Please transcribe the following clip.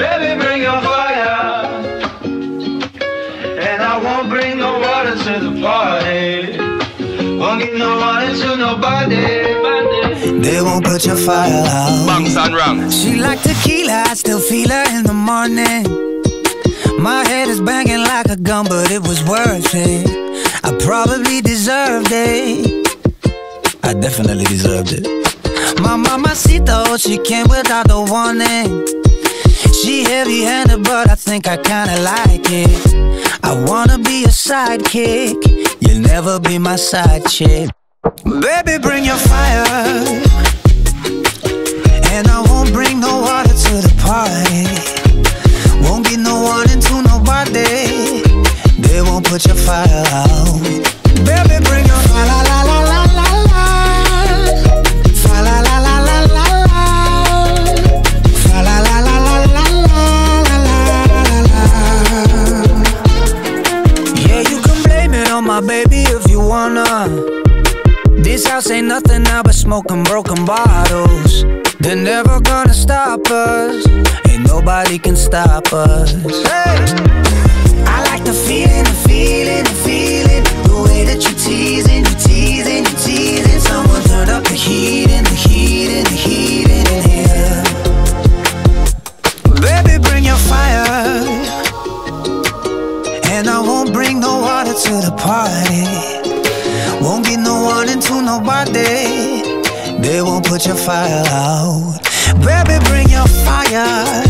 Baby, bring your fire, and I won't bring no water to the party. Won't give no water to nobody. They won't put your fire out. Bangs and wrong. She like tequila, I still feel her in the morning. My head is banging like a gun, but it was worth it. I probably deserved it. I definitely deserved it. My mamacita, she came without the warning. She heavy-handed, but I think I kinda like it. I wanna be your sidekick. You'll never be my side chick. Baby, bring your fire, and I won't bring no water to the party. Won't get no one into nobody. They won't put your fire out. Baby, bring your fire. Baby, if you wanna, this house ain't nothing now but smoking broken bottles. They're never gonna stop us. Ain't nobody can stop us. Hey. I like the feeling, the feeling, the feeling. The way that you teasing, you teasing, you teasing. Someone turned up the heat and the heat and the heat in here. Baby, bring your fire, and I won't bring no water to the party. Won't get no one into nobody. They won't put your fire out. Baby, bring your fire.